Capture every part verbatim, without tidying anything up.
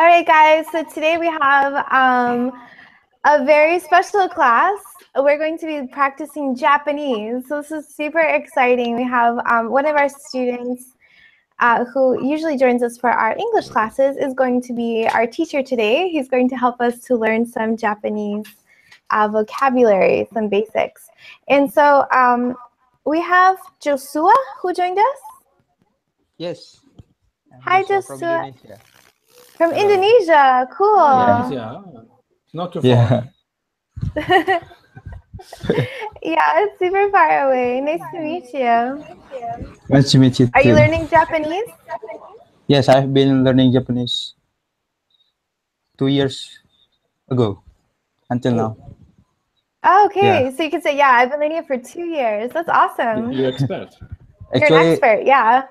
All right, guys, so today we have um, a very special class. We're going to be practicing Japanese. So this is super exciting. We have um, one of our students uh, who usually joins us for our English classes is going to be our teacher today. He's going to help us to learn some Japanese uh, vocabulary, some basics. And so um, we have Joshua who joined us. Yes. I'm Hi, Joshua. From Indonesia. From Indonesia. Cool. Yeah, not too far. Yeah. Yeah, it's super far away. Nice to meet you. Nice to meet you. Are you learning Japanese? Yes, I've been learning Japanese two years ago until now. Oh, okay, yeah. So you can say, yeah, I've been learning it for two years. That's awesome. You're an expert. Actually, You're an expert, yeah.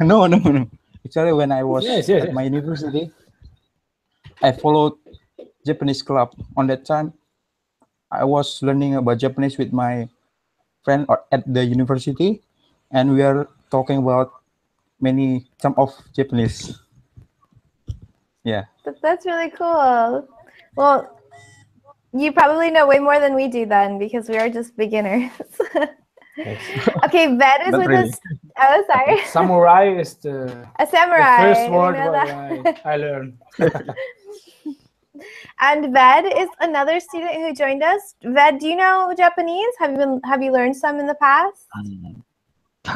No, no, no. Actually, when I was yes, yes, at yes. my university, I followed Japanese club. On that time, I was learning about Japanese with my friend at the university, and we are talking about many some of Japanese. Yeah. That's really cool. Well, you probably know way more than we do then, because we are just beginners. Okay, Ved is Not with really. us. Oh, sorry. Samurai is the, a samurai. the first word you know that? I, I learned. And Ved is another student who joined us. Ved, do you know Japanese? Have you been, have you learned some in the past? Um,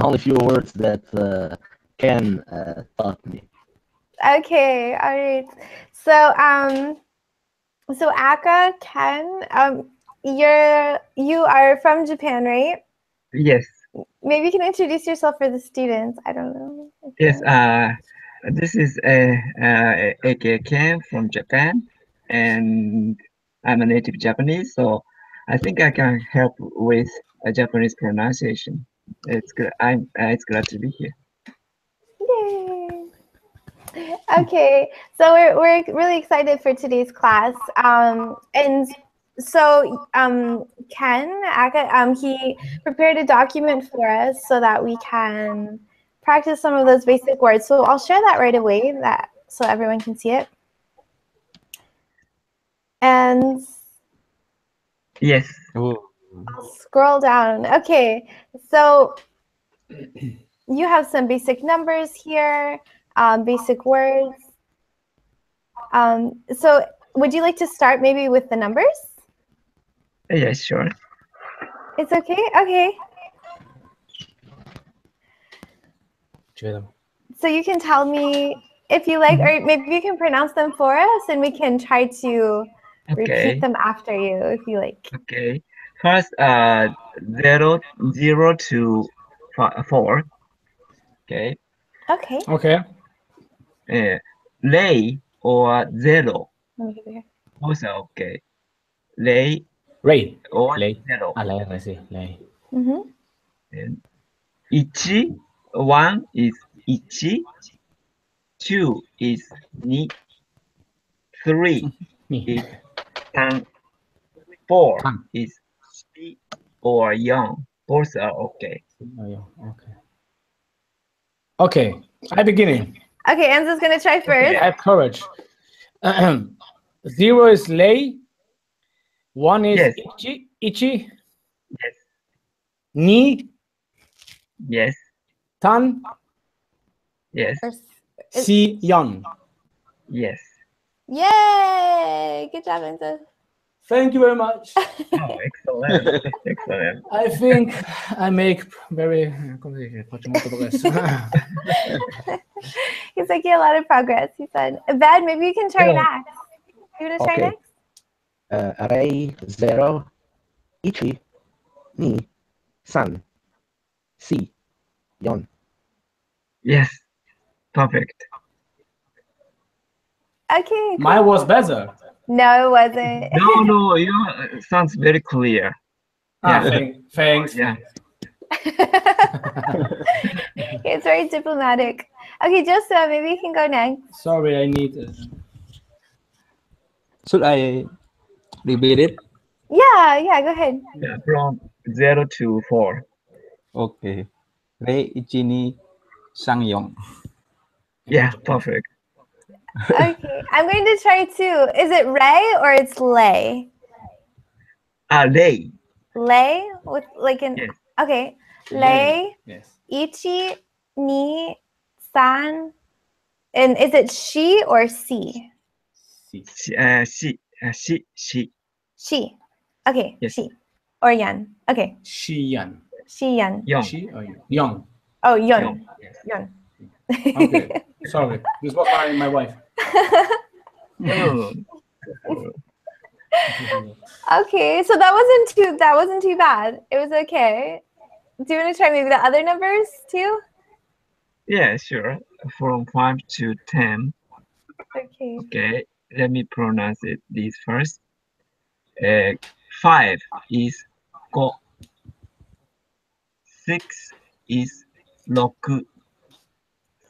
only a few words that uh, Ken uh, taught me. Okay, all right. So, um, so Aka, Ken, um, you're you are from Japan, right? Yes. Maybe you can introduce yourself for the students. I don't know. Yes. Uh, this is a uh, Aka Ken from Japan, and I'm a native Japanese, so I think I can help with a Japanese pronunciation. It's good. I'm. Uh, it's glad to be here. Yay! Okay, so we're we're really excited for today's class, um, and. So um, Ken, um, he prepared a document for us so that we can practice some of those basic words. So I'll share that right away, that so everyone can see it. And yes, I'll scroll down. Okay, so you have some basic numbers here, um, basic words. Um, so would you like to start maybe with the numbers? Yeah, sure. It's okay? Okay. So you can tell me if you like, or maybe you can pronounce them for us, and we can try to okay. repeat them after you if you like. Okay. First, uh, zero, zero to four. Okay. Okay. Okay. Uh, lei or zero. Also, okay. Lei. Ray or lay. Zero. A la R, sí, lay. Mm-hmm. And ichi, one is ichi, two is ni, three is tan, four Tan. is shi or yon. Both are okay. Okay. Okay. I beginning. Okay, Enzo's gonna try first. Okay, I have courage. Zero is lay. One is yes. ichi, ichi. Yes. Ni. Yes. Tan. Yes. Si, yon. Yes. Yay! Good job, Enzo. Thank you very much. Oh, excellent. Excellent. I think I make very progress. He's making a lot of progress, he said. Bad, maybe you can try next. You want to try okay. next? Uh, array zero, ichi, ni, san, si, yon. Yes, perfect. Okay. Cool. Mine was better. No, it wasn't. no, no, you know, sounds very clear. Ah, yeah. Thanks. thanks. Yeah. It's very diplomatic. Okay, Joshua, maybe you can go next. Sorry, I need. Uh... Should I? Repeat it. Yeah, yeah, go ahead. Yeah, from zero to four. Okay. Rei, ichi, ni, sang, yon. Yeah, perfect. Okay, I'm going to try too. Is it Ray or it's Lay? Ah, Lay. Lay with like an yes. Okay. Lay. Yes. Ichi ni san. And is it she or she? She. Uh, she. Uh, she. She. She. Okay. Yes. She. Or yan. Okay. She yan. She yan. Young. She or young. Oh, yon. Yon. Okay. Sorry. This was my my wife. Okay, so that wasn't too that wasn't too bad. It was okay. Do you want to try maybe the other numbers too? Yeah, sure. From five to ten. Okay. Okay. Let me pronounce it this first. Uh, five is go. Six is roku.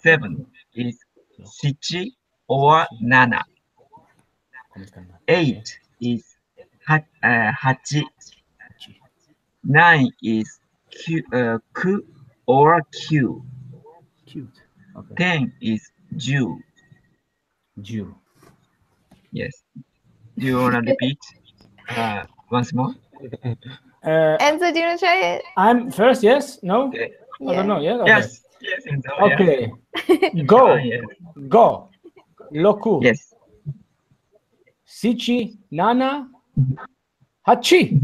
Seven is shichi or nana. Eight is ha, uh, hachi. Nine is ku, uh, ku or q. Okay. Ten is ju. Ju. Yes. Do you want to repeat uh, once more? Uh, Enzo, do you want to try it? I'm first. Yes. No. Okay. Yeah. I don't know. Yeah. Okay. Yes. Yes, Enzo, okay. Yeah. Go. Yes. Go. Loku. Yes. Sichi, Nana, Hachi.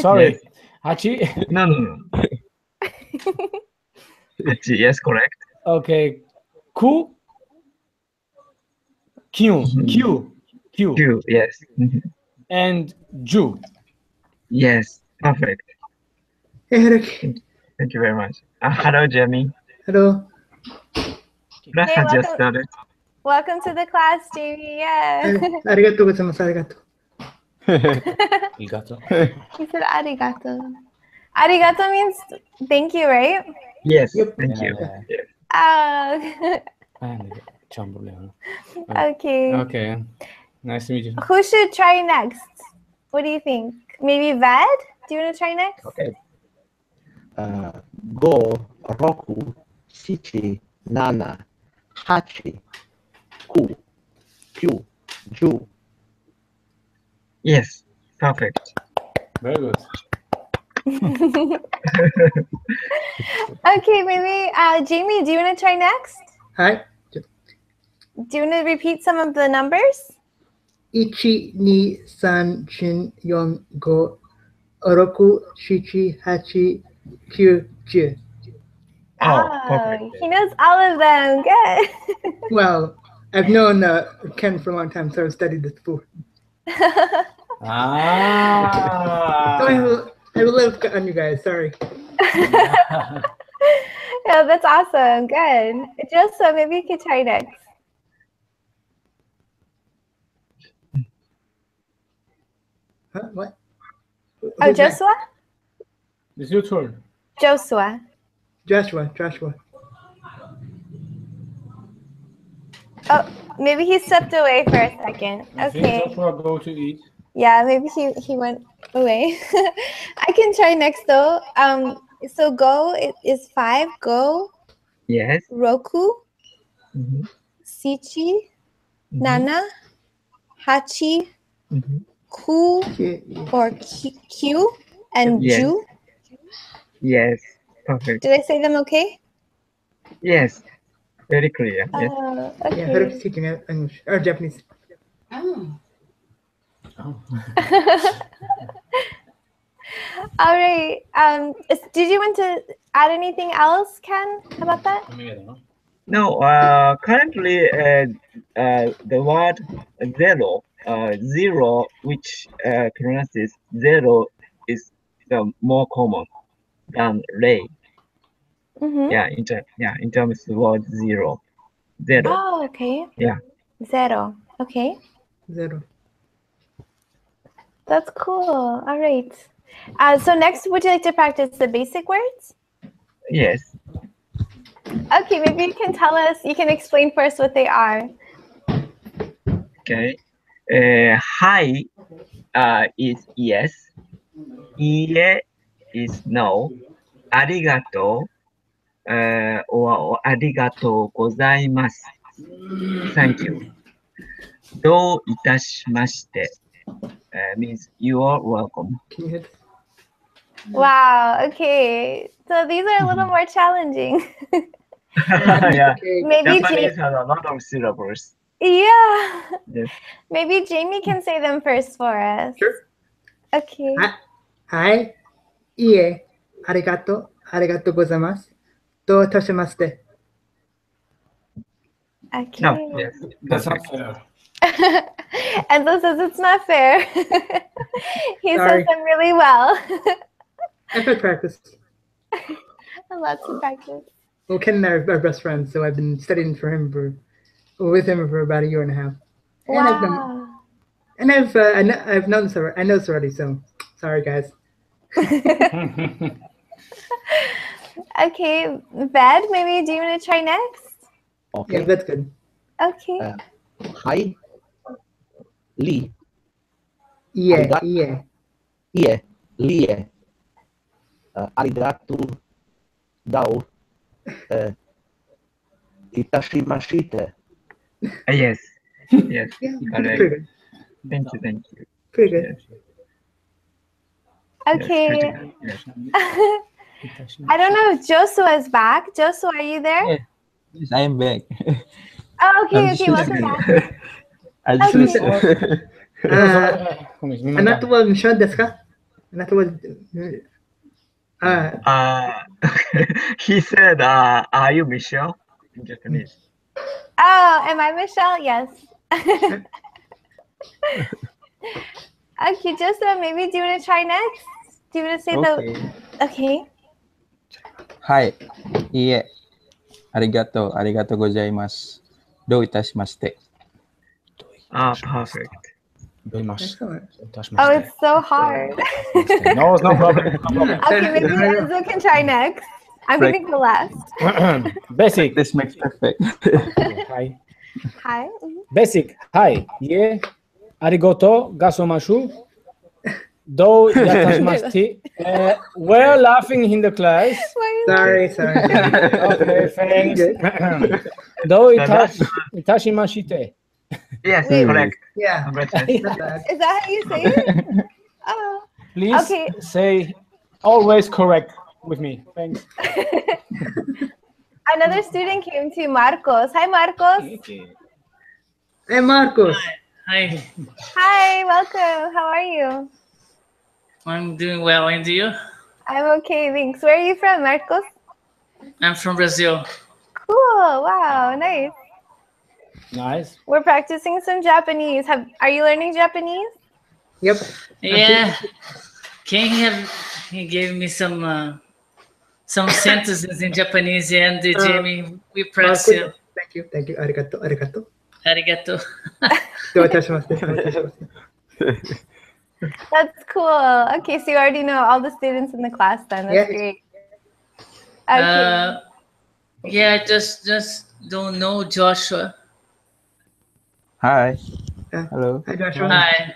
Sorry. Yes. Hachi. No, no, no. Hachi, yes, correct. Okay. Ku. Q. Q. Q. Q, yes. And Ju. Yes, perfect. Hiroki. Thank you very much. Uh, hello, Jamie. Hello. Class hey, has just started. Welcome to the class, Jamie. Yeah. Arigato gozaimasu. Arigato. Arigato. He said arigato. Arigato means thank you, right? Yes. Yep. Thank yeah, you. Yeah. Oh. Okay. Okay. Nice to meet you. Who should try next? What do you think? Maybe Ved? Do you want to try next? Okay. Uh, go, roku, shichi, nana, hachi, ku, kyu, ju. Yes, perfect. Very good. Okay, maybe uh, Jamie, do you want to try next? Hi. Do you want to repeat some of the numbers? Ichi, ni, san, chin, yon, go, roku, shichi, hachi. Q, Q. Oh, perfect. He knows all of them. Good. Well, I've known uh, Ken for a long time, so I've studied this before. Ah. So I will, I will live on you guys. Sorry. Yeah, that's awesome. Good. Just so maybe you could try next. Huh? What? Who's oh, Joshua? It's your turn. Joshua. Joshua, Joshua. Oh, maybe he stepped away for a second. Okay. Joshua go to eat. Yeah, maybe he, he went away. I can try next though. Um, so go is five. Go. Yes. Roku. Mm-hmm. Sichi. Mm-hmm. Nana. Hachi. Mm-hmm. Ku or Q and yes. Ju. Yes, perfect. Did I say them okay? Yes, very clear. Uh, yes. Okay. Yeah, Hiroki's teaching English or Japanese. Oh. Oh. All right. Um, did you want to add anything else, Ken, about that? No. Uh, currently, uh, uh, the word zero, uh, zero, which uh, pronounces zero, is the more common. Um, Ray. Mm-hmm. Yeah, in terms yeah, in terms of word zero. Zero. Oh, okay. Yeah. Zero. Okay. Zero. That's cool. All right. Uh, so next, would you like to practice the basic words? Yes. Okay, maybe you can tell us, you can explain first what they are. Okay. Uh, hi uh, is yes. Ie is no, arigato, uh, or, or arigato gozaimasu Thank you. Do itashimashite uh, means you are welcome. Can you hit? Wow. Okay. So these are a little more challenging. Yeah. Maybe Japanese has a lot of syllables. Yeah. Yes. Maybe Jamie can say them first for us. Sure. Okay. Hi. Ie. Arigato. Arigato gozaimasu. Do itashimashite. Okay. No, yes, that's not fair. Enzo says it's not fair. He Sorry. says them really well. I've been practice. Lots of practice. Well, Ken and I are best friends, so I've been studying for him for, with him for about a year and a half. And wow. I've been, and I've uh, I know, I've known this already. I know this already. So sorry, guys. Okay, Ved, maybe do you want to try next? Okay. Yeah, that's good. Okay. Uh, hi. Lee. Yeah, Arigato. Yeah. Yeah, Lee. Uh, arigato dao. Uh, itashimashite. Uh, yes. Yes. Yeah, right. Pretty thank you, thank you. Pretty good. Yes. Okay. Yes, yes. I don't know if Joshua is back. Joshua, are you there? Yeah. Yes, I am back. Oh, okay, okay, welcome back. I just okay. Listen. Uh, another one, Michelle, deska. Another one. Uh, uh he said, uh, "Are you Michelle?" in Japanese. Oh, am I Michelle? Yes. Okay, just uh, maybe do you want to try next? Do you want to say okay. the? Okay. Hi. Yeah. Arigato, arigato gozaimasu. Do itashimashite. Ah, perfect. Oh, it's so hard. No, it's no problem. Okay, maybe Enzo can try next. I'm going to go last. Basic. This makes perfect. Hi. Hi. Basic. Hi. Yeah. Arigato gazomashu. Though uh, we're laughing in the class. Sorry, sorry. Okay, thanks. Though itashimashite. Yes, wait, correct. Yeah. Is that how you say it? Oh. Please okay. say always correct with me. Thanks. Another student came to Marcos. Hi, Marcos. Hey, Marcos. Hi. Hi, welcome. How are you? I'm doing well, and you? I'm okay, thanks. Where are you from, Marcos? I'm from Brazil. Cool, wow, nice. Nice. We're practicing some Japanese. Have, are you learning Japanese? Yep. Yeah. Ken have, he gave me some uh, some sentences in Japanese, and uh, Jamie, we practice. Uh, thank you, thank you. Arigato, arigato. Arigato. That's cool. Okay, so you already know all the students in the class then. That's yeah. great. Okay. Uh, yeah, just just don't know Joshua. Hi. Uh, Hello. Hi, Joshua. Hi.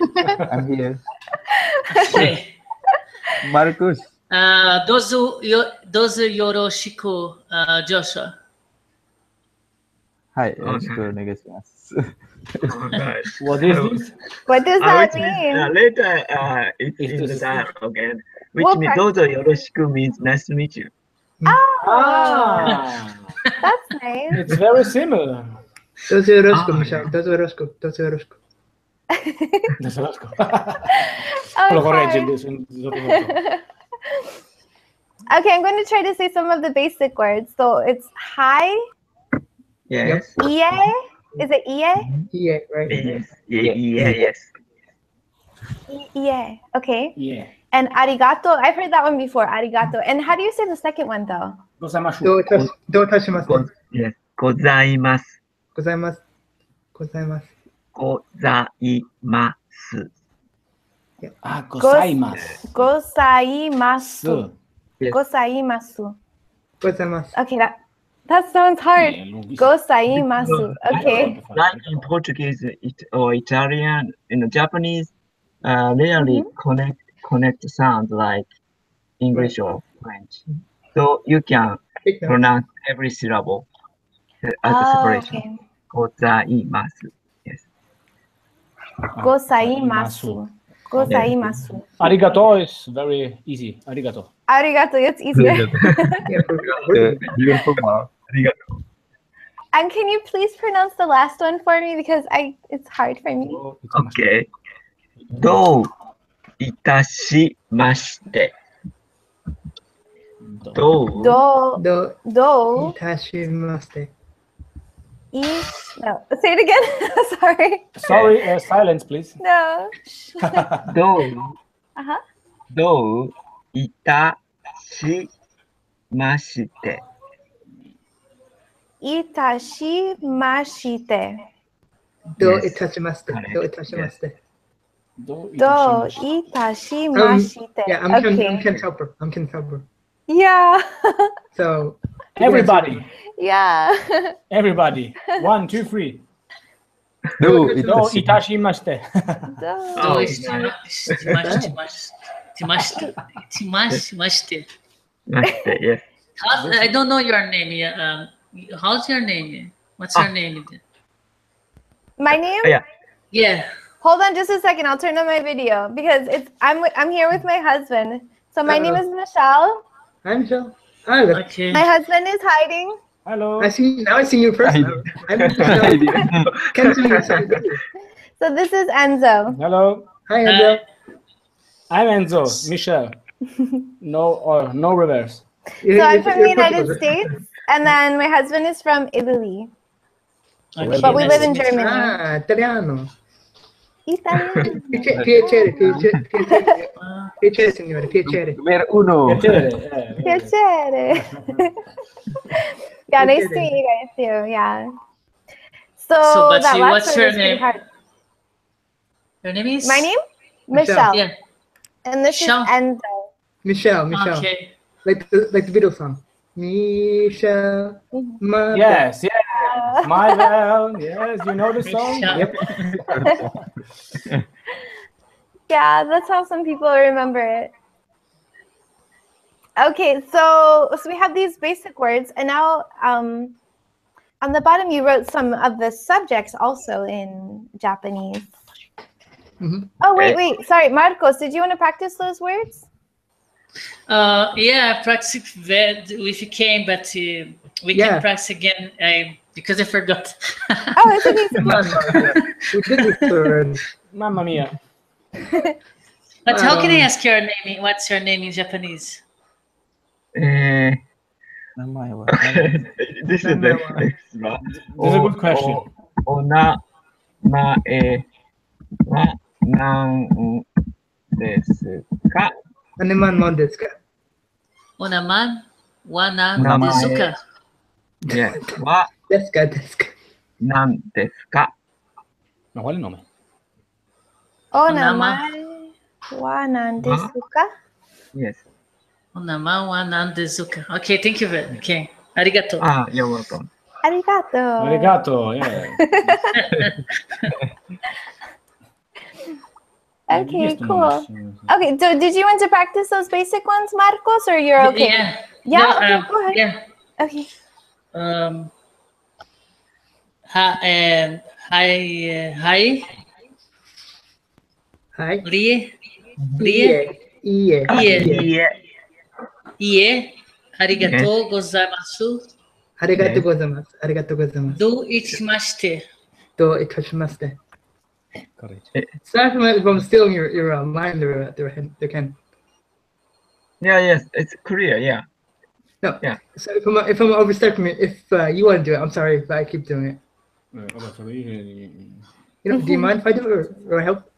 I'm here. Okay. Marcus. Uh, dozu yo, dozu yoroshiku, uh, Joshua. Hi. Okay. Oh, nice. What is this? What does that uh, mean? Uh, later, uh, it, it's in the dialogue again. Which we'll means, dozo yoroshiku means nice to meet you. Oh, ah. That's nice. It's very similar. Dozo yoroshiku, Michelle. Dozo yoroshiku. Dozo yoroshiku. Dozo yoroshiku. Okay, I'm going to try to say some of the basic words. So it's hi. Yes. Ie. Is it ie? Yeah, right. Yes. Yeah, yeah, yes. Yeah. Okay. Yeah. And arigato. I've heard that one before. Arigato. And how do you say the second one though? Gozaimasu. Gozaimasu. Yes. Gozaimasu. Gozaimasu. Gozaimasu. Gozaimasu. Ah, gozaimasu. Gozaimasu. Gozaimasu. Gozaimasu. Okay, that That sounds hard. Gozaimasu. Okay. Like in Portuguese it, or Italian, in Japanese, uh, rarely mm-hmm. connect connect sounds like English or French. So you can pronounce every syllable as a oh, separation. gozaimasu. Yes. Gozaimasu. Gozaimasu. Arigato is very easy. Arigato. Arigato, it's easier. Arigato. And can you please pronounce the last one for me, because I it's hard for me. Okay. Do itashimashite. Do. Do. Do. Do. Itashimashite. No. Say it again. Sorry. Sorry. Uh, silence, please. No. Do. Uh huh. Do. Itashimashite. Itashimashite. Do itashimashite. Do itashimashite. Do itashimashite. Yeah, I'm okay. I'm Ken Helper. I'm Ken Helper. Yeah. So everybody. Yeah. Everybody. One, two, three. Do itashimashite. Do itashimashite. Yes. I don't know your name. Yeah. How's your name? What's your ah. name? My name? Yeah. Yeah. Hold on just a second. I'll turn on my video because it's I'm I'm here with my husband. So my Hello. name is Michelle. Hi, Michelle. Hi. Okay. My husband is hiding. Hello. I see now. I see you first. I'm Michelle. Continue. So this is Enzo. Hello. Hi, Enzo. Uh, I'm Enzo. Michelle. No or no reverse. So I'm from the United States. And then my husband is from Italy, okay, but we nice live in Germany. Ah, Italiano. Italiano. Piacere, piacere, piacere, piacere, signore, piacere. Numero uno. Piacere. Piacere. Yeah, nice to meet you guys too. Yeah. So, so but that see, last what's your name? Your name is? My name? Michelle. Michelle. Yeah. And this Michelle. Is Enzo. Michelle, Michelle. Okay. Like the like the Beatles song. Michelle, my yes, yes, yeah. My love, yes, you know the song. Yep. Yeah, that's how some people remember it. Okay, so so we have these basic words, and now um, on the bottom you wrote some of the subjects also in Japanese. Mm-hmm. Oh wait, wait, sorry, Marcos, did you want to practice those words? Uh, yeah, I practiced Ved if you came, but uh, we yeah. can practice again I, because I forgot. Oh, it's okay. We did it. Mamma mia. But um, how can I ask your name? What's your name in Japanese? Uh, this is the next one. This is a good question. Ona ma e wa nan desu ka? Onaman Mondeska. Onaman Wana Mondezuka. Yeah. Wa Deska Deska. Nan Deska. No, what is name? Onaman Wana Dezuka. Yes. Onaman Wana Dezuka. Okay, thank you very much. Okay. Arigato. Ah, you're welcome. Arigato. Arigato, yeah. Okay, cool. Okay, so did you want to practice those basic ones, Marcos, or you're okay? Yeah. Yeah, no, okay, um, go ahead. Yeah. Okay. Um, hi, uh, hi, uh, hi. Hi. Rie. Rie. Ie. Ie. Ie. Arigatou gozaimasu. Arigatou gozaimasu. Arigatou gozaimasu. Do itashimashite. Do itashimashite. Sorry if I'm stealing your, your uh, line there, there, there, Ken. Yeah, yes, it's Korea, yeah. No, yeah. So if I'm, if I'm overstepping it, if uh, you want to do it, I'm sorry if I keep doing it. You know, do you mind if I do it or, or I help?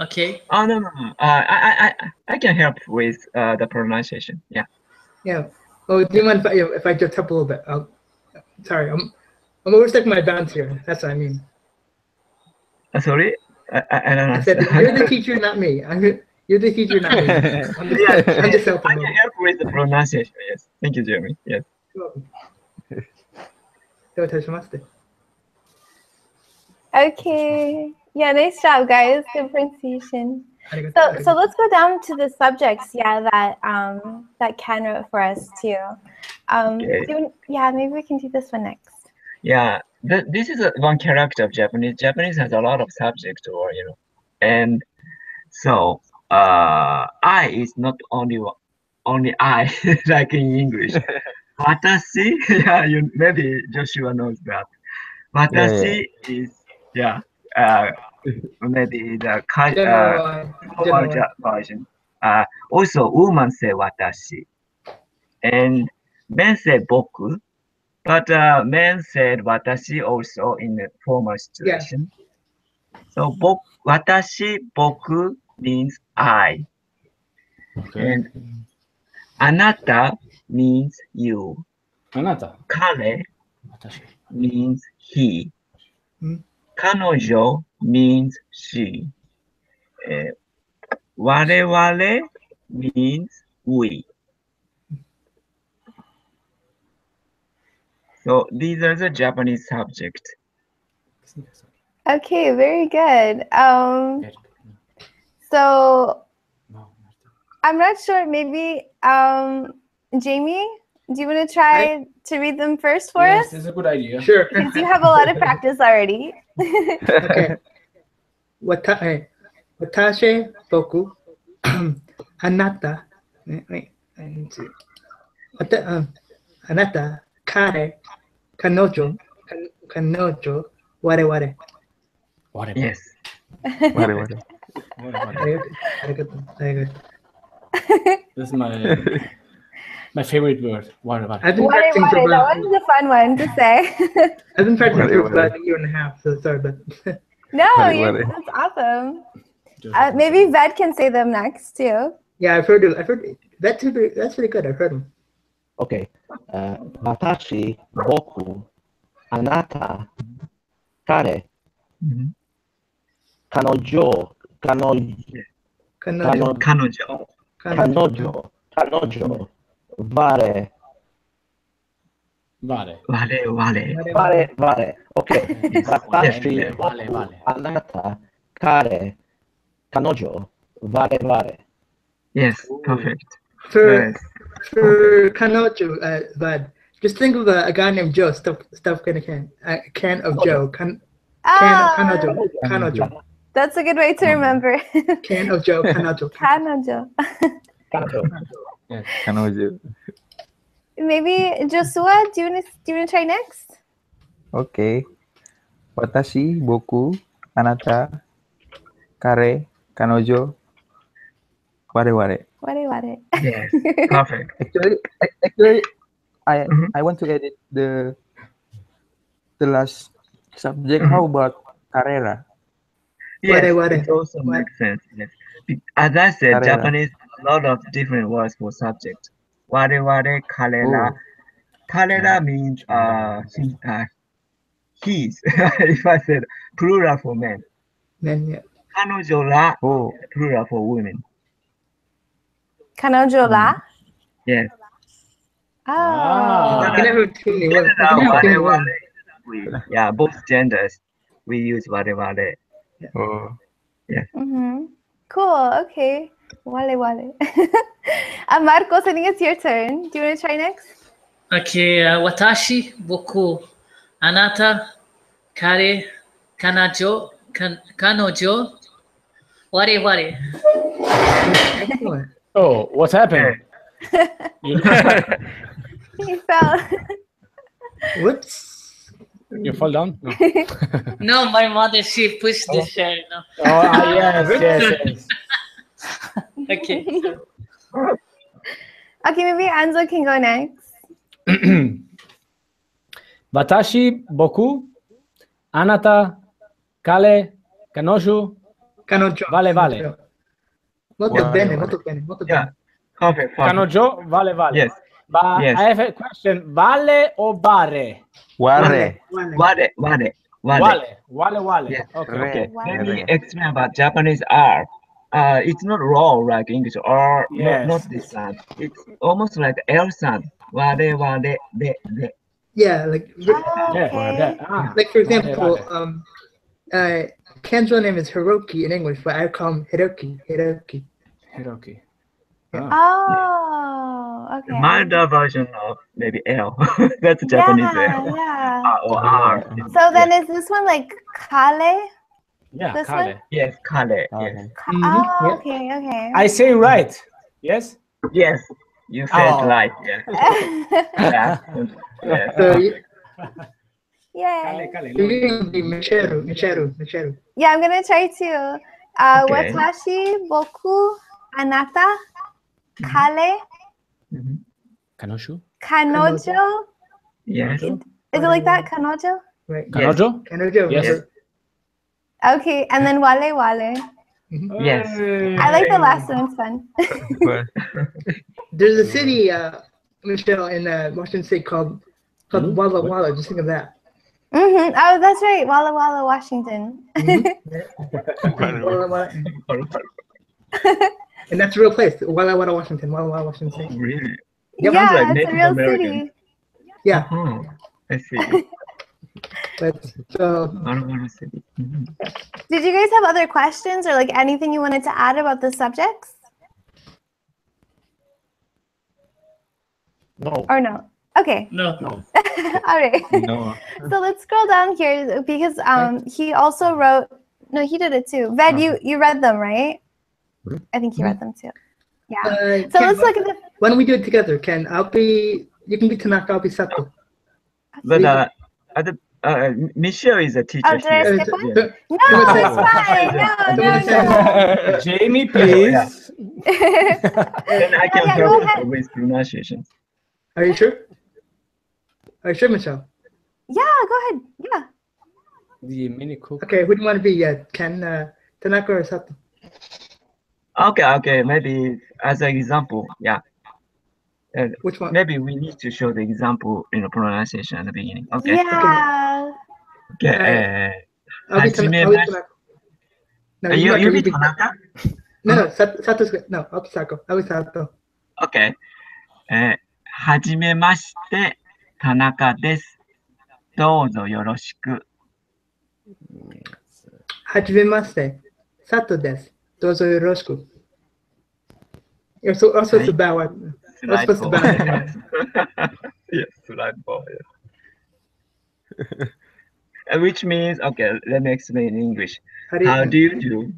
Okay. Oh, no, no, no. Uh, I, I, I can help with uh, the pronunciation, yeah. Yeah. Well, do you mind if I, if I just help a little bit? I'll, sorry, I'm, I'm overstepping my bounds here. That's what I mean. Sorry, I, I don't understand. I said, you're the teacher, not me. I'm, you're the teacher, not me. I'm just, yeah, I'm just helping. I can help with the pronunciation. Yes, thank you, Jamie. Yes. Okay. Yeah, nice job, guys. Good pronunciation. So, so let's go down to the subjects. Yeah, that um that Ken wrote for us too. Um, okay. Do, yeah, maybe we can do this one next. Yeah, th this is a, one character of Japanese. Japanese has a lot of subjects, or you know, and so uh, I is not only only I like in English. Watashi, yeah, you, maybe Joshua knows that. Watashi yeah. is yeah, uh, maybe the kind uh, general version. Uh, also, women say watashi, and men say boku. But uh, men said watashi also in the formal situation. Yeah. So bo watashi, boku means I. Okay. And anata means you. Anata. Kare watashi means he. Hmm? Kanojo means she. Uh, wareware means we. So these are the Japanese subject. Okay, very good. Um, so I'm not sure, maybe um, Jamie, do you want to try I, to read them first for yes, us? Yes, it's a good idea. Sure. Because you have a lot of practice already. Okay. Watashi, watashi, boku, anata, wait, I need to, anata, kare, kanojo, kanojo, ware ware. Ware. Yes. Ware ware. Very good. Very good. This is my my favorite word. Ware ware. I've been ware, practicing ware. For that was a fun one to say. I've been practicing ware, for about a year and a half. So sorry, but no, ware, you're, ware. That's awesome. Uh, maybe Ved can say them next too. Yeah, I've heard. I've heard. That's pretty. That's pretty good. I've heard them. Okay, uh, watashi, boku, anata, kare, mm-hmm. kanojo, kano, kano, kanojo, kanojo, kanojo, ware, ware, ware, ware, ware, ware. Okay, watashi, boku, anata, kare, kanojo, ware, ware. Yes, perfect. Yes. For Kanojo, uh, Bud, just think of a, a guy named Joe, stuff, stuff kind of can, a can of Joe, can, can, Kanojo, Kanojo. That's a good way to remember. Can of Joe, Kanojo. Kanojo. Kanojo. Kanojo. Maybe Joshua, do you want to do you want to try next? Okay. Watashi, boku, anata, kare, Kanojo, ware ware. Ware ware. Yes, perfect. Actually, actually, I mm-hmm. I want to edit the the last subject. Mm-hmm. How about carrera? Yes, ware ware. It also makes sense. Yes. As I said, carrera. Japanese a lot of different words for subject. Ware ware, carrera. Carrera means uh, he, uh he's. If I said plural for men. Then yeah. Kanojo ra, oh. plural for women. Kanojo la? Mm. Yes. Oh. Ah. Yeah, both genders. We use ware ware. Yeah. Oh. Yeah. Mm-hmm. Cool. Okay. Wale wale. And Marcos, I think it's your turn. Do you want to try next? Okay. Uh, watashi, boku, anata, kare, kanajo, kan kanojo, ware ware. Excellent. Oh, what's happened? He fell. Whoops. You fall down? No, no, my mother, she pushed oh. the chair. No. Oh, ah, yes, yes, yes. Okay. Okay, maybe Enzo can go next. Watashi, boku, anata, kare, kanojo, kanojo, ware ware. Molto bene, molto bene, molto bene. Kanojo, vale, vale. Yes. But yes. I have a question. Vale or bare? Ware. Ware, ware, ware. Wale, wale. Yes. Okay. Okay. Let me explain about Japanese R. Uh, it's not raw like English or yes. not, not this sound. It's almost like L sound. Ware, ware, de, de. Yeah, like. Oh, okay. yeah. Ah. Like for example, ware, ware. um, uh. Ken's real name is Hiroki in English, but I call him Hiroki. Hiroki. Hiroki. Oh, oh okay. The Magda version of maybe L. That's Japanese yeah, L. Yeah. R or R. So then is this one like Kale? Yeah, this Kale. One? Yes, Kale. Kale. Yes. Mm-hmm. Oh, okay, okay. I say right. Yes? Yes. You said oh. right. Yes. yeah. Yes. So you, yeah. Michelle, Michelle, Michelle. Yeah, I'm gonna try to. Uh, okay. Watashi, boku, anata, kale, mm-hmm. kanojo, kanojo. Yes. Is it like that? Kanojo. Right. Kanojo. Kanojo. Yes. Okay, and then wale wale. Mm-hmm. Yes. I like the last one. It's fun. There's a city, uh, Michelle, in uh, Washington State called called mm-hmm. Walla Walla. Just think of that. Mm-hmm. Oh, that's right, Walla Walla, Washington. Mm-hmm. Walla Walla. And that's a real place, Walla Walla, Washington. Walla Walla, Washington State. Oh, really? Yep. Yeah, like it's a real American. City. Yeah. Oh, I see. But, so, did you guys have other questions or like anything you wanted to add about the subjects? No. Or no? Okay. No. No. All right. No. So let's scroll down here because um he also wrote. No, he did it too. Ved, you you read them, right? I think you read them too. Yeah. Uh, so Ken, let's look at the. Why don't we do it together, Ken? I'll be. You can be Tanaka. I'll be Sato. But uh, other. Uh, Michelle is a teacher. Oh, did I skip one? Yeah. No, it's fine. No, no, no. Jamie, please. Then I can yeah, help yeah, with pronunciation. Are you sure? Are you sure, Michelle? Yeah, go ahead. Yeah. The mini cook. Okay, who do you want to be? Yeah, Ken, uh, Tanaka or Sato? Okay, okay. Maybe as an example, yeah. Uh, Which one? Maybe we need to show the example, you know, pronunciation at the beginning. Okay. Yeah. Okay. okay. Uh, I'll be Tanaka. No, you, you be Tanaka? No, no, Sato's good. No, I'll be Sato. I'll be Sato. Okay. Uh, Hajimemashite, Tanaka desu. Douzo yoroshiku. Hajimemashite, Sato desu. Douzo yoroshiku. You're so also to bow out. That's supposed to be. Yes, slide ball. Yeah. Which means, okay, let me explain in English. How do you, How do, you do?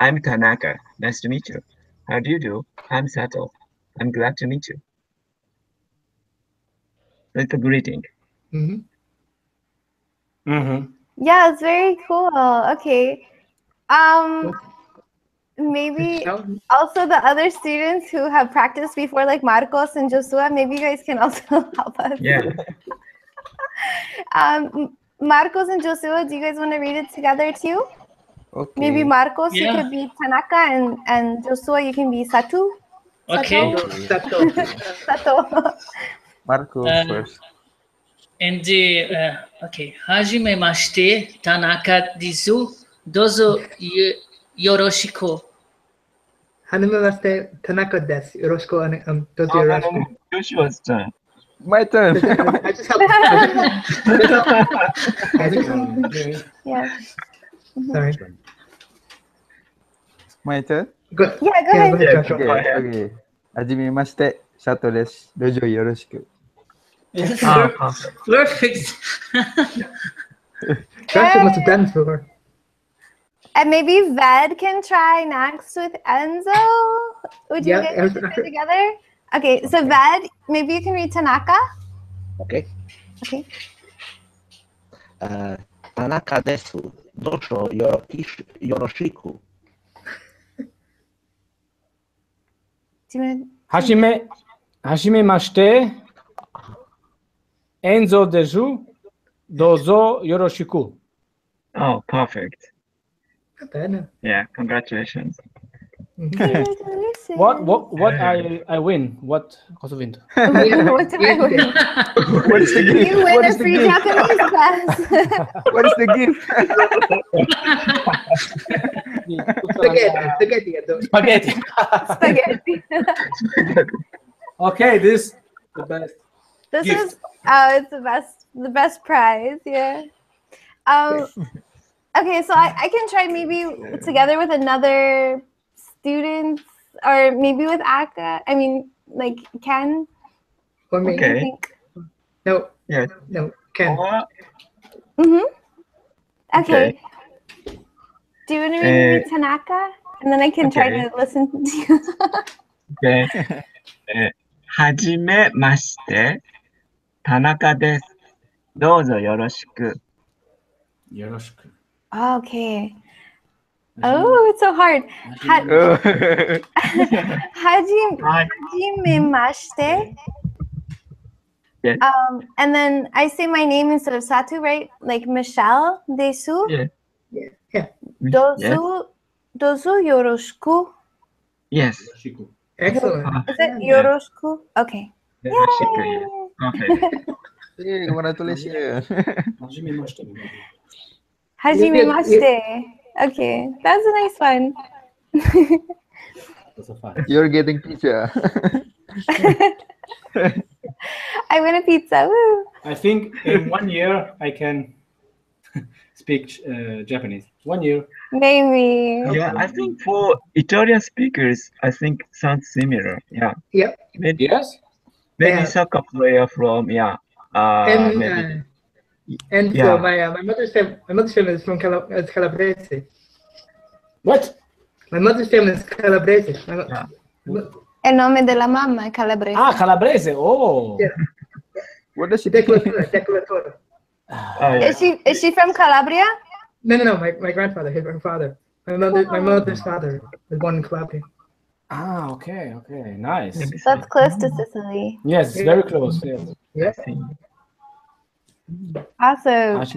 I'm Tanaka. Nice to meet you. How do you do? I'm Sato. I'm glad to meet you. It's a greeting. Mm-hmm. Mm-hmm. Yeah, it's very cool. Okay. Um. Maybe also the other students who have practiced before, like Marcos and Joshua, maybe you guys can also help us. Yeah. um, Marcos and Joshua, do you guys want to read it together too? Okay. Maybe Marcos, yeah. you could be Tanaka, and, and Joshua, you can be Sato. Okay. Sato. Sato. Marcos uh, first. And the, uh, okay. Hajimemashite, Tanaka desu, dozo yoroshiku. Hanumemashite, Tanaka desu. Yoroshiku. Um, dozo yoroshiku. Joshua's turn. My turn. I just helped. I just helped. Yeah. Sorry. My turn? Good. Yeah, go ahead. Yeah, okay, okay. okay. Hajimemashite, Sato desu. Dojo yoroshiku. Perfect. Joshua must have done for her. And maybe Ved can try next with Enzo. Would you yeah, guys put it together? Okay, so okay. Ved, maybe you can read Tanaka. Okay. Okay. Uh, Tanaka desu. Dojo yoroshiku. Hajime, hajimemashite. Enzo desu. Dozo yoroshiku. Oh, perfect. Yeah, congratulations. Congratulations. What what what I I win? What also win? What did I win? What is the gift? You win a free Japanese class. What is the gift? Spaghetti. Spaghetti. Spaghetti. Okay, this is the best. This gift. is oh, it's the best the best prize. Yeah. Um. Okay, so I, I can try maybe together with another student or maybe with Aka. I mean, like Ken. Or maybe okay. Think? No. Yeah. No. Ken. Uh, mhm. Okay. okay. Do you want to read uh, Tanaka, and then I can okay. try to listen to you. Okay. Uh, Hajime mashite, Tanaka desu. Dozo yoroshiku. Yoroshiku. Okay. Oh, it's so hard. Ha hajime, hajime mashite. Yeah. Um, and then I say my name instead of Sato, right? Like Michelle desu. Yeah. Yeah. yeah. Dozu, yes. dozu yoroshiku. Yes. Yoroshiku. Excellent. Is it yoroshiku? Yeah. Okay. Yeah. Yay. Okay. Yay, congratulations. Hajime mashite. Hajime mashite. Okay, that's a nice one. You're getting pizza. I want a pizza. Woo. I think in one year I can speak uh, Japanese. One year. Maybe. Yeah, I think for Italian speakers, I think sounds similar. Yeah. Yeah. Maybe, yes. Maybe yeah. soccer player from yeah. Uh, and, maybe. Uh, And yeah. so my uh, my mother's family, my mother's family is from Cala is Calabrese. What? My mother's family is Calabrese. Yeah. El nome della mamma è Calabrese. Ah, Calabrese. Oh. Yeah. What does she do? Declaratore. Oh, yeah. Is she is she from Calabria? No, no, no. My my grandfather, his grandfather, my mother, oh. my mother's father was born in Calabria. Ah, okay, okay, nice. So that's close to Sicily. Yes, very close. Yes. Yeah. Awesome. Did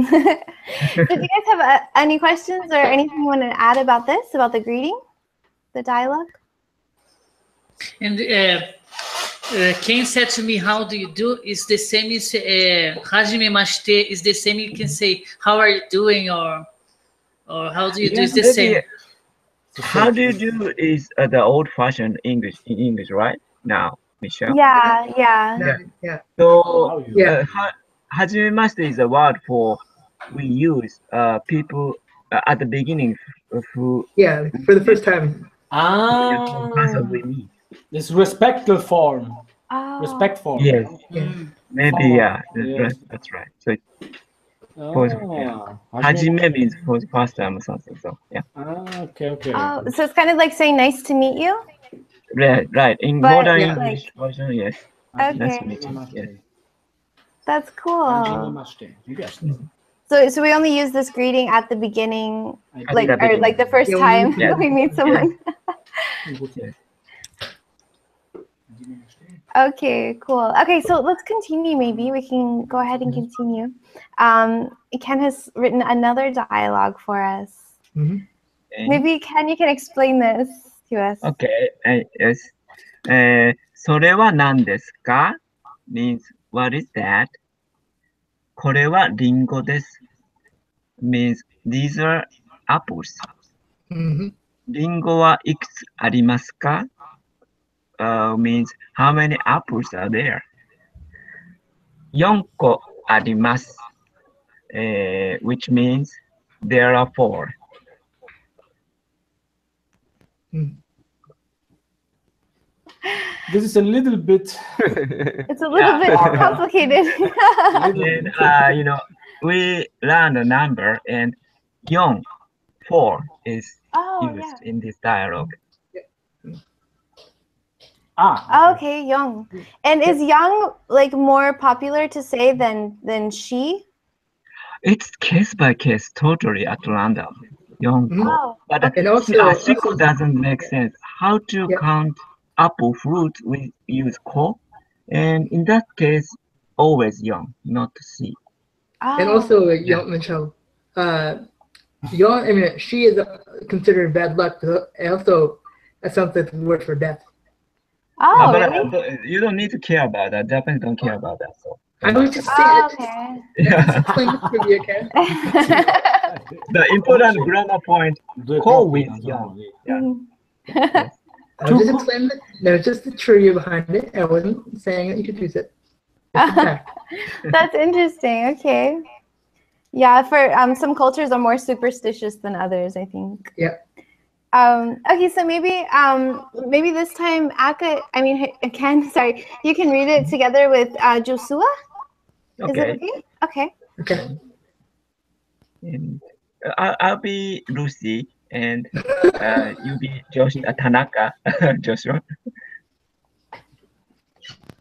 you guys have uh, any questions or anything you want to add about this, about the greeting, the dialogue? And uh, uh, Ken said to me, how do you do? Is the same as uh, Hajime Mashite, is the same you can say, how are you doing? Or or how do you do? Yes, is the same. How do you do is uh, the old-fashioned English, in English right now. Michelle? Yeah, yeah. yeah, yeah. So, yeah. Uh, ha hajimemashite is a word for we use uh, people uh, at the beginning who. Yeah, for the first time. Ah. This respectful form. Oh. Respect form. Yes. Yeah. Maybe, yeah. That's, yeah. Right. That's right. So, oh. for, yeah. Hajime means for the first time or something. So, yeah. Ah, okay, okay. Oh, so it's kind of like saying nice to meet you? Right, right. In but, modern yeah, English like, version, yes. Okay. Nice to meet you. Yes. That's cool. So, so we only use this greeting at the beginning, at like, the or beginning. like the first time yeah. we meet someone. Yeah. Okay, cool. Okay, so let's continue. Maybe we can go ahead and continue. Um, Ken has written another dialogue for us. Mm-hmm. Maybe Ken, you can explain this. Yes. Okay, uh, yes. Uh, それは何ですか? Means, what is that? これはリンゴです means, these are apples. リンゴはいくつありますか? Uh, means, how many apples are there? よんこあります。Uh, which means, there are four. This is a little bit. It's a little yeah. bit complicated. And, uh, you know, we learn a number, and yon, four is oh, used yeah. in this dialogue. Ah. Okay, young. And is young like more popular to say than than she? It's case by case, totally at random. Yonko. Oh. But okay. also, ashiko doesn't make sense. How to yeah. count apple fruit? We use ko, and in that case, always yon, not si. Oh. And also, like, yeah. Michelle, uh, yon. I mean, she is uh, considered bad luck. And also, that's something the word for death. Oh, uh, really? But, uh, you don't need to care about that. Japanese don't care about that. So. I don't just oh, say okay. it. Yeah. The important grammar point, ko with young. Yeah. Yeah. I was just explaining that there's just the trivia behind it. I wasn't saying that you could use it. That's interesting. Okay. Yeah, for um, some cultures are more superstitious than others, I think. Yeah. Um, okay, so maybe um, maybe this time, Aka, I mean, Ken, sorry, you can read it together with uh, Joshua. Okay. Is it okay? Okay. Okay. I'll, I'll be Lucy, and uh, you'll be Josh, uh, Tanaka, Joshua.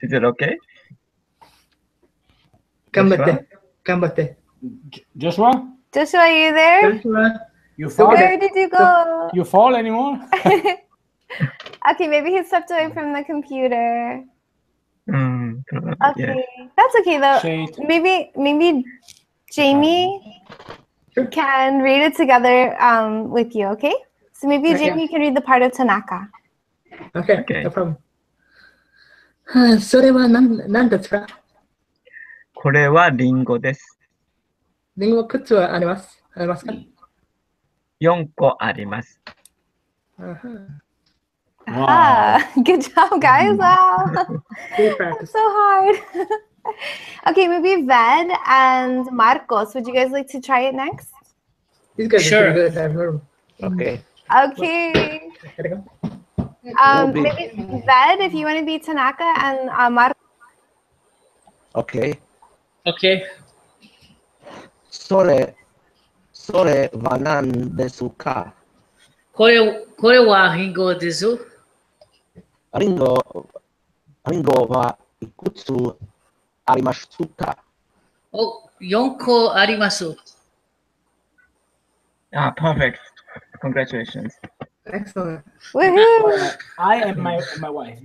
Is it okay? Joshua? Joshua? Joshua? Joshua, are you there? Joshua? You fall? Where did you go? You fall anymore? Okay, maybe he stepped away from the computer. Mm, okay, yeah. That's okay though. Shade. Maybe maybe Jamie um, can read it together um, with you, okay? So maybe okay. Jamie can read the part of Tanaka. Okay, okay. No problem. Uh, それは何、何ですか? これはリンゴです。リンゴ靴はあります。ありますか? よん個あります。Uh-huh. Wow. Ah, good job, guys. Wow. That's so hard. Okay, maybe Ved and Marcos. Would you guys like to try it next? These guys sure. Are good. Okay. Okay. Um, maybe Ved, if you want to be Tanaka and uh, Marcos. Okay. Okay. Sore, sore wa nan desu ka? Kore, kore wa Ringo desu? Ringo, Ringo wa ikutsu arimasu ka? Oh, yonko arimasu. Ah, perfect. Congratulations. Excellent. Woohoo! I and my my wife.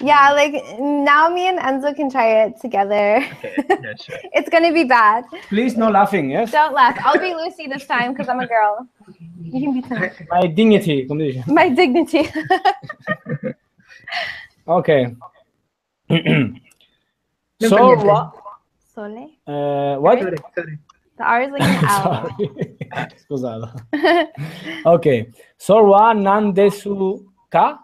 Yeah, like now me and Enzo can try it together. Okay. Yeah, sure. It's gonna be bad. Please no laughing, yes? Don't laugh. I'll be Lucy this time because I'm a girl. You can be Tanaka. My dignity. My dignity. Okay. So what? Sole? Uh, what? Sorry, sorry. The R is like an owl. Scusate. Okay. Sorwa nan desu ka?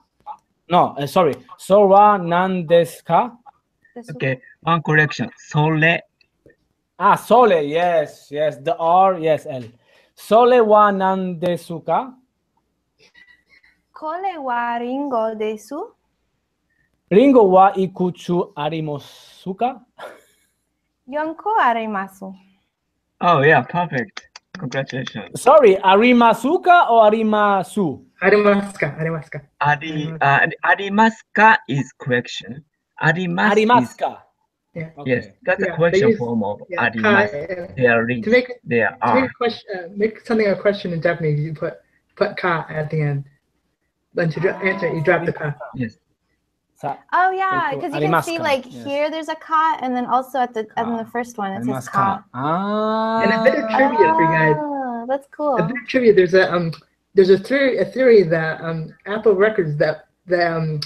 No, uh, sorry. Sorwa nan desu ka? Okay. One correction. Sole. Ah, sole. Yes, yes. The R, yes, L. Sole wa nan desu ka? Kole wa ringo desu? Ringo wa ikutsu arimasu ka? Yonko arimasu. Oh yeah, perfect. Congratulations. Sorry, arimasuka or arimasu? Arimasuka, arimasuka. Ari, uh, arimasuka is correction. Arimas arimasuka. Is, yeah. Yes, okay. That's yeah, a question form of yeah, arimasu. There is, to make, there are. To make, question, uh, make something a question in Japanese, you put put ka at the end. Then to answer, you drop the ka. Yes. Oh yeah, because you can see like yes. Here there's a ka, and then also at the ka. And the first one it says ka. Ah. And a bit of trivia ah, for you guys. That's cool. A bit of trivia. There's a um, there's a theory a theory that um, Apple Records that the um,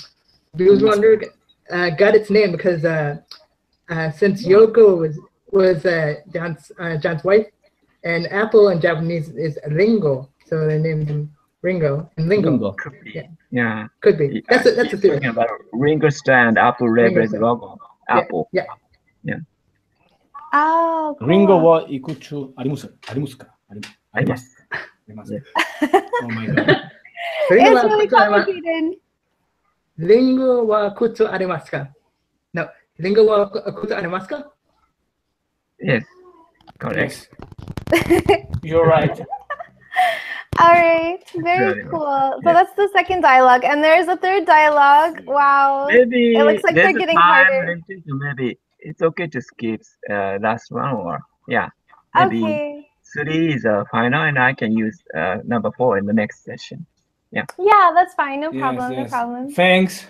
Blues Wonder uh, got its name because uh, uh, since Yoko was was uh, John's uh, John's wife, and Apple in Japanese is Ringo, so they named him Ringo and Lingo. Ringo. Could be. Yeah. Yeah, could be. That's a, that's a theory. About Ringo stand, Apple Records logo, Apple. Yeah. Yeah. Oh. Cool. Ringo wa ikutsu arimasu arimasu arimasu. Oh my god. It's really complicated. Ringo wa kutsu arimasu ka? No. Ringo wa kutsu arimasu ka? Yes. Correct. Yes. You're right. All right, very cool. So yeah. That's the second dialogue, and there's a third dialogue. Wow. Maybe it looks like they're getting harder. Maybe it's okay to skip uh, last one, or yeah, maybe okay. Three is a final, and I can use uh, number four in the next session. Yeah. Yeah, that's fine. No problem. Yes, yes. No problem. Thanks. Thanks.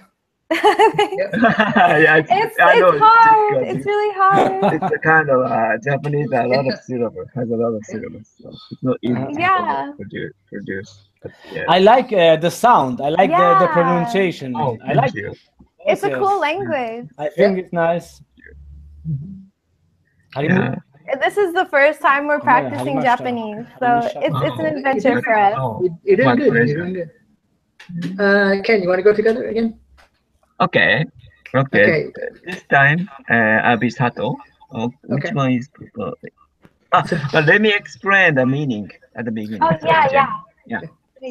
Yeah, it's it's, I know, it's hard. It's, it's really hard. It's a kind of uh, Japanese a lot of syllables has a lot of syllables, so it's not easy uh, to yeah. produce. produce. Yeah. I like uh, the sound. I like yeah. the, the pronunciation. Oh, I like you. It. It's yes, a cool language. I think yeah. it's nice. Yeah. This is the first time we're practicing oh, yeah. Japanese, so it's it's an adventure for us. You're doing good. You're doing good. Uh, Ken, you want to go together again? Okay. okay, okay. This time uh, I'll be Sato. Oh, which okay. one is? Uh, ah, but let me explain the meaning at the beginning. Oh yeah, so, yeah, yeah.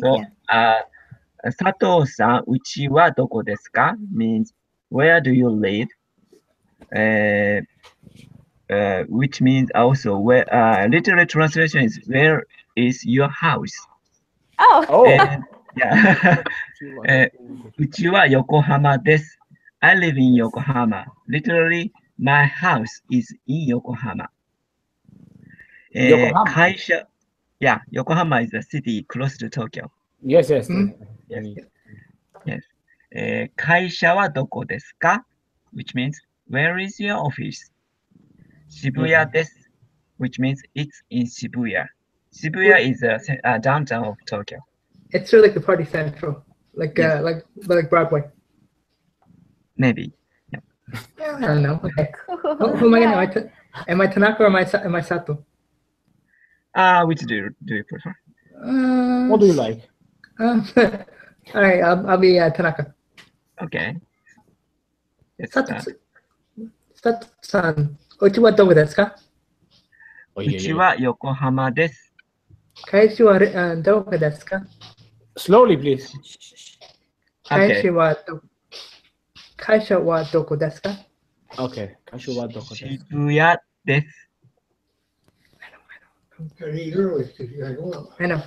So, uh, Sato-san, uchi wa doko desu ka? Means, where do you live? Uh, uh, which means also, where, uh, literal translation is, where is your house? Oh! oh. And, yeah. uh, uchi wa Yokohama desu. I live in Yokohama. Literally, my house is in Yokohama. Uh, Yokohama? Kaisha, yeah, Yokohama is a city close to Tokyo. Yes, yes. Mm? Yes. Yes. Uh, kaisha wa doko desu ka? Which means, where is your office? Shibuya mm-hmm. desu, which means it's in Shibuya. Shibuya Ooh. is a, a downtown of Tokyo. It's sort of like the party central, like yes. uh, like like Broadway. Maybe. Yeah. I don't know. Okay. Who, who am I? Am I, ta am I Tanaka or am I, am I Sato? Uh, which do you, do you prefer? Uh, what do you like? Uh, all right, I'll, I'll be uh, Tanaka. Okay. It's Sato. Uh, Sato-san, uchi wa doko desu ka? Uchi wa Yokohama desu. Kaishi wa doko desu ka? Slowly, please. Kaishi wa Kaisha wa doko desu ka? Okay. Kaisha wa doko desu ka? Shibuya desu. I know, I know. I'm very early. I know.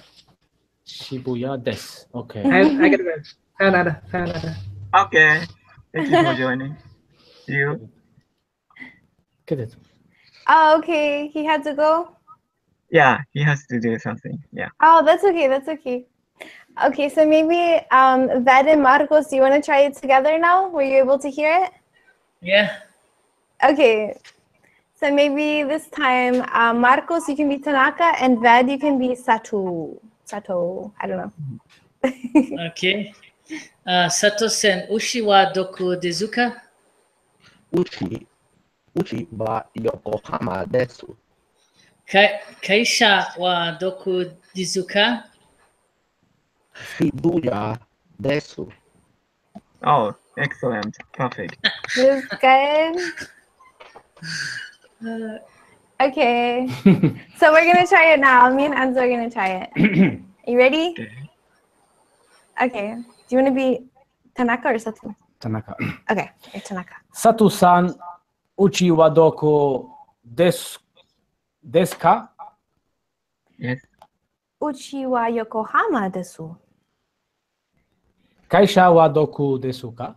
Shibuya desu. Okay. I, I gotta go. Sayonara. Sayonara. Okay. Thank you for joining. See you. Get it. Oh, okay. He had to go? Yeah, he has to do something. Yeah. Oh, that's okay. That's okay. Okay, so maybe um, Ved and Marcos, do you want to try it together now? Were you able to hear it? Yeah. Okay, so maybe this time, uh, Marcos, you can be Tanaka, and Ved, you can be Sato. Sato, I don't know. Okay. Uh, Sato-sen, uchi wa doko desu ka? Uchi, uchi wa Yokohama desu. Ka kaisha wa doko desu ka? Shibuya desu. Oh, excellent. Perfect. This is good. Okay. So we're going to try it now. Me and Enzo are going to try it. You ready? Okay. Do you want to be Tanaka or Sato? Tanaka. Okay. You're Tanaka. Sato-san, uchi wa doko desu ka? Yes. Uchi wa Yokohama desu. Kaisha wa doku desu ka?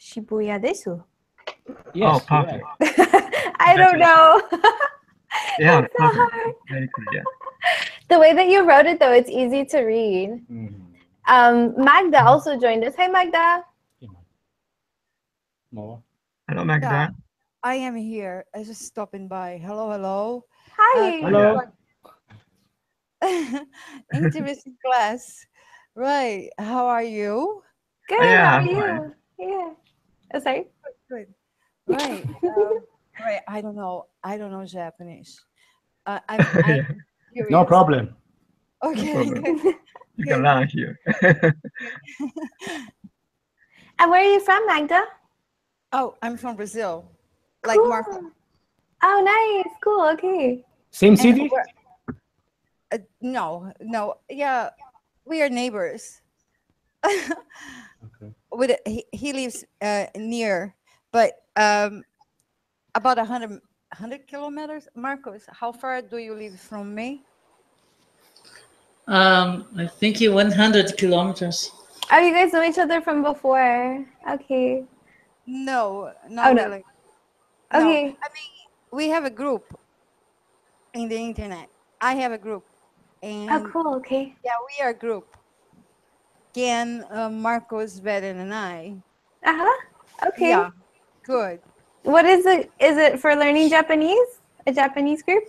Shibuya desu. Yes, oh, perfect. I don't know. Yeah, perfect. So very good, yeah. The way that you wrote it, though, it's easy to read. Mm-hmm. um, Magda also joined us. Hey, Magda. Hello, Magda. Yeah, I am here. I was just stopping by. Hello, hello. Hi. Uh, hello. Interesting class. Right. How are you? Good. Yeah, how are you? Yeah. Oh, sorry. Good. Right. um, right. I don't know. I don't know Japanese. Uh, I'm, I'm curious. No problem. Okay. No problem. Good. You can learn here. And where are you from, Magda? Oh, I'm from Brazil. Cool. Like Marcos. Oh, nice. Cool. Okay. Same city? Uh, no, no, yeah, we are neighbors. Okay. With he, he lives uh, near, but um, about a hundred hundred kilometers. Marcos, how far do you live from me? Um, I think you one hundred kilometers. Oh, you guys know each other from before? Okay. No, not oh, no. really. Okay. No. I mean, we have a group in the internet. I have a group. And oh, cool. Okay. Yeah, we are a group. Ken, uh, Marcos, Ved, and I. Uh huh. Okay. Yeah. Good. What is it? Is it for learning Japanese? A Japanese group?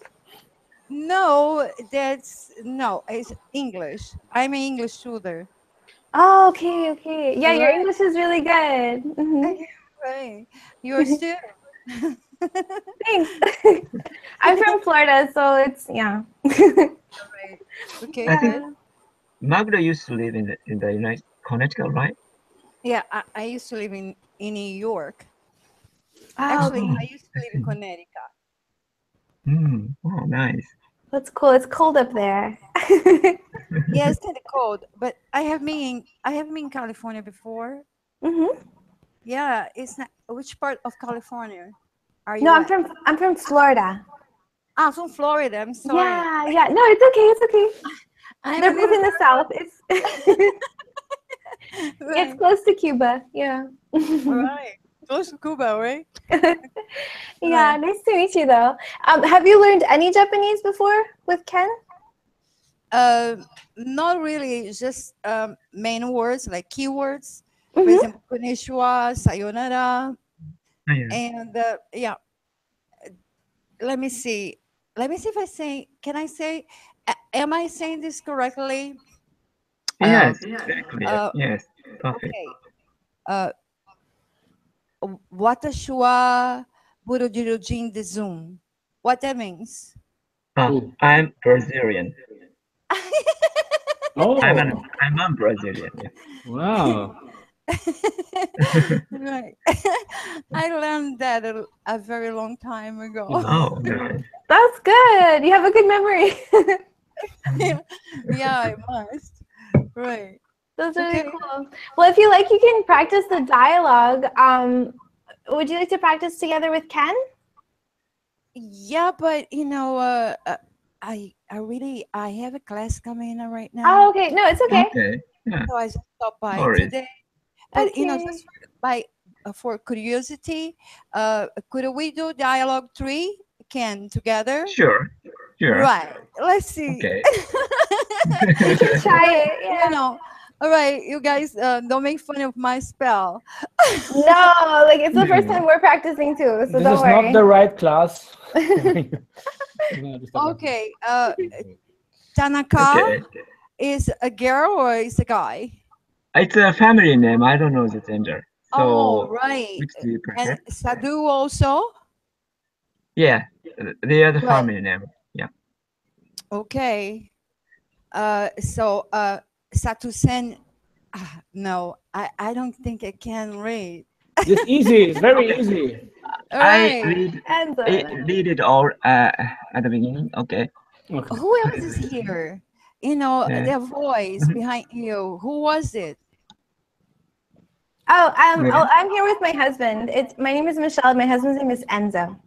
No, that's no. It's English. I'm an English tutor. Oh, okay, okay. Yeah, right. Your English is really good. Mm-hmm. Right. Yours too. Thanks. I'm from Florida, so it's yeah. Okay. I think Magda used to live in the, in the United Connecticut, right? Yeah, I, I used to live in in New York. Oh, actually, okay. I used to live in Connecticut. Mm, oh, nice. That's cool. It's cold up there. Yeah, it's kind of cold, but I have been I have been in California before. Mm-hmm. Yeah, it's not. Which part of California are you? No, at? I'm from I'm from Florida. Ah, from Florida. I'm sorry. Yeah, yeah. No, it's okay. It's okay. I They're both in the south. It's right. It's close to Cuba. Yeah. Right. Close to Cuba, right? Yeah. Um, nice to meet you, though. Um, have you learned any Japanese before with Ken? Uh, not really. Just um, main words like keywords. Mm-hmm. For example, konnichiwa, sayonara, oh, yeah. and uh, yeah. Let me see. Let me see if I say. Can I say? Am I saying this correctly? Yes, um, exactly. Uh, yes, perfect. Okay. Uh, Watashi wa Brazilian desu. What that means? Uh, I'm Brazilian. Oh, I'm an, I'm a Brazilian. Yeah. Wow. Right. I learned that a, a very long time ago. Oh, okay. That's good. You have a good memory. Yeah, yeah, I must. Right. That's really okay. Cool. Well, if you like, you can practice the dialogue. Um, would you like to practice together with Ken? Yeah, but you know, uh, I I really I have a class coming in right now. Oh, okay. No, it's okay. Okay. Yeah. So I just stopped by Sorry. today. But okay. You know, just for, by uh, for curiosity, uh, could we do dialogue three, Ken, together? Sure. Sure. Right. Let's see. Okay. You can try it. Yeah. You know. All right, you guys, uh, don't make fun of my spell. No, like it's the first time we're practicing too, so this don't worry. This is not the right class. Okay, uh, Tanaka okay. is a girl or is a guy? It's a family name. I don't know the gender. So oh, right. And Sadu also? Yeah, they are the right. family name. Yeah. Okay. Uh, so. Uh, Sato-sen, uh, no, I, I don't think I can read. It's easy, it's very easy. All right. I read, I read it all uh, at the beginning, okay. okay. Who else is here? You know, yeah. their voice behind you, who was it? Oh, um, yeah. oh, I'm here with my husband. It's, my name is Michelle, my husband's name is Enzo.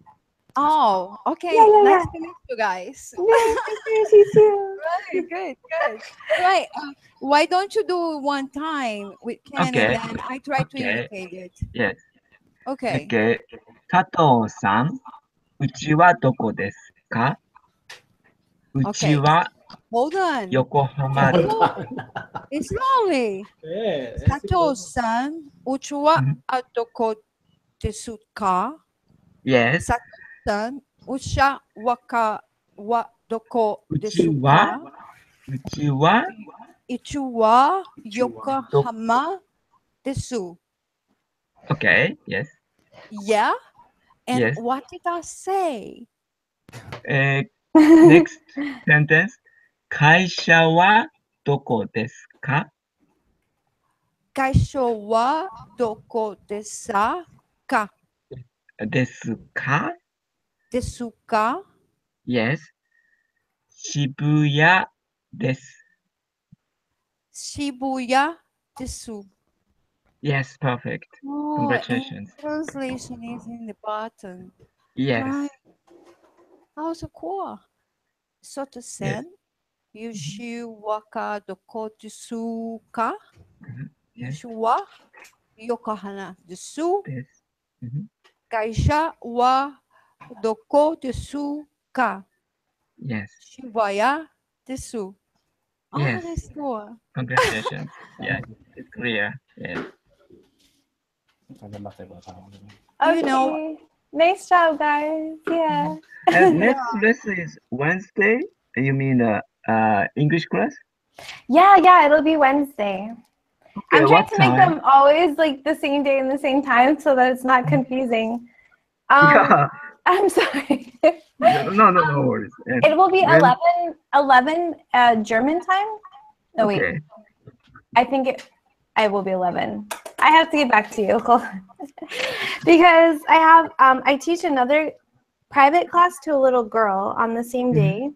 Oh, okay. Yeah, yeah, nice yeah. to meet you guys. Yeah, nice to meet you. Right, good, good. Right. Uh, why don't you do one time with Ken okay. and then I try okay. to imitate it? Yes. Okay. Okay. Sato-san, uchi wa doko desu ka? Uchi wa Yokohama. It's lonely. Yeah, Sato-san, uchi wa doko desu ka? Yes. Sato Ucha waka wa doko desu ka? Uchiwa Ichiwa Yokohama desu. Okay, yes. Yeah? And yes. what did I say? Uh, next sentence. Kaisha wa doko desu ka? Kaisha wa doko desu ka? Desu ka? Desu ka? Yes. Shibuya desu. Shibuya desu. Yes, perfect. Oh, congratulations. Translation is in the bottom. Yes. Right. Oh, so cool. Soto-sen, yes. Yushi waka doko desu ka? Mm-hmm. Yes. Yushi wa Yokohama desu. Yes. Mm-hmm. Kaisha wa doko desu ka? Yes. Shibaya desu. Oh, yes. That's cool. Congratulations. Yeah, it's clear. Yeah. Okay. You know, nice job, guys. Yeah. And next lesson is Wednesday. You mean uh, uh English class? Yeah, yeah. It'll be Wednesday. Okay, I'm trying to make time? them always like the same day and the same time so that it's not confusing. Um, yeah. I'm sorry. no, no, no, no worries. And it will be when? eleven, eleven uh, German time. No, okay. wait. I think it, I will be eleven. I have to get back to you, because I have, um, I teach another private class to a little girl on the same day.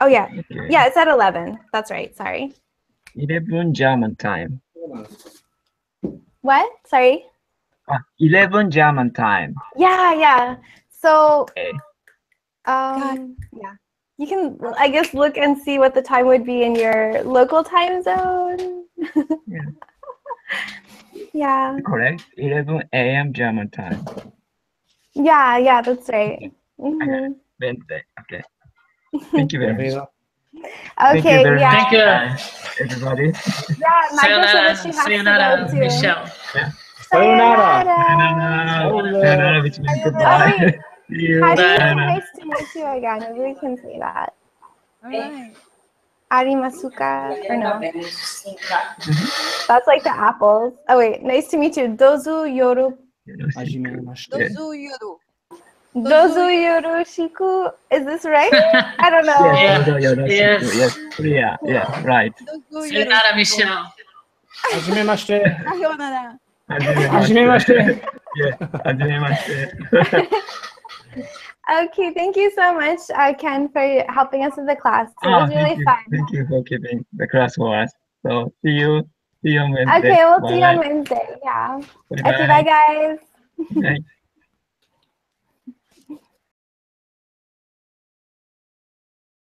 Oh, yeah. Okay. Yeah, it's at eleven. That's right. Sorry. eleven German time. What? Sorry? Uh, eleven German time. Yeah, yeah. So, okay. um, yeah. You can, I guess, look and see what the time would be in your local time zone. Yeah. Yeah. Correct. eleven A M German time. Yeah, yeah, that's right. Mm-hmm. Wednesday. Okay. Thank you very much. Okay, Thank you yeah. Thank you, uh, everybody. Yeah, Magda said that she has sayonara, to go to. Michelle. Yeah. Sayonara. Sayonara. Sayonara, which means goodbye. You. How do you say nice to meet you again? Nobody can say that. All right. Arimasuka, or no? Mm-hmm. That's like the apples. Oh wait, nice to meet you. Dozu yoru. Dozu yoru. Dozu yoroshiku. Is this right? I don't know. Yes. Yes. Yes. Yeah. Yeah. Right. Sayonara, Michelle. Hajimemashite. Sayonara. Hajimemashite. Yeah. Hajimemashite. Okay, thank you so much, uh, Ken, for helping us with the class. It was oh, really thank fun. Thank you for keeping the class for us. So see you, see you on Wednesday. Okay, we'll bye see you on Wednesday. Yeah. Bye. Okay, bye guys. Thanks.